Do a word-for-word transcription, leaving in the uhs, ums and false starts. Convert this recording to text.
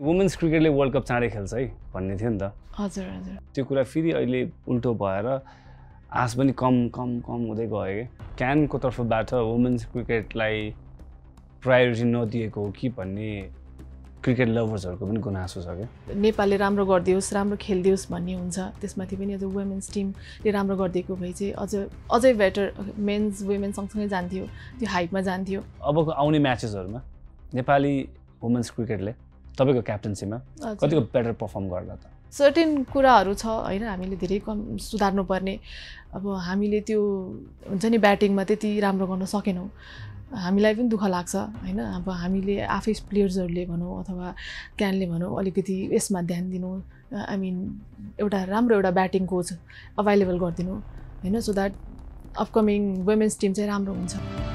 Women's cricket le World Cup चाँडै खेल्छ है भन्ने थियो नि त हजुर हजुर त्यो कुरा फेरि अहिले उल्टो भएर आस पनि कम कम कम हुँदै गयो के क्यान को तर्फबाट वुमेन्स क्रिकेट लाई प्रायोरिटी नदिएको हो कि भन्ने क्रिकेट लभर्सहरुको पनि गुनासो छ के नेपालले राम्रो गर्दियोस् राम्रो खेल्दियोस् भन्ने हुन्छ त्यसमाथि पनि अझ वुमेन्स टिम ले राम्रो गर्दिएको भए चाहिँ अझ अझै बेटर मेन्स वुमेन्स सँगसँगै जान्थ्यो त्यो हाइपमा जान्थ्यो अबको आउने म्याचेसहरुमा नेपाली वुमेन्स क्रिकेटले तपाईको क्याप्टेन्सीमा कतिको बेटर परफर्म गर्ला त सर्टेन कुराहरु छ हैन हामीले धेरै कम सुधार्नु पर्ने अब हामीले त्यो हुन्छ नि ब्याटिङमा त्यति राम्रो गर्न सकेनौ हामीलाई पनि दुख लाग्छ हैन अब हामीले आफै प्लेयर्सहरुले भनौ अथवा क्यानले भनौ अलिकति यसमा ध्यान दिनु आई मिन एउटा राम्रो एउटा ब्याटिङ कोच अवेलेबल गरिदिनु हैन so that upcoming women's team चाहिँ राम्रो हुन्छ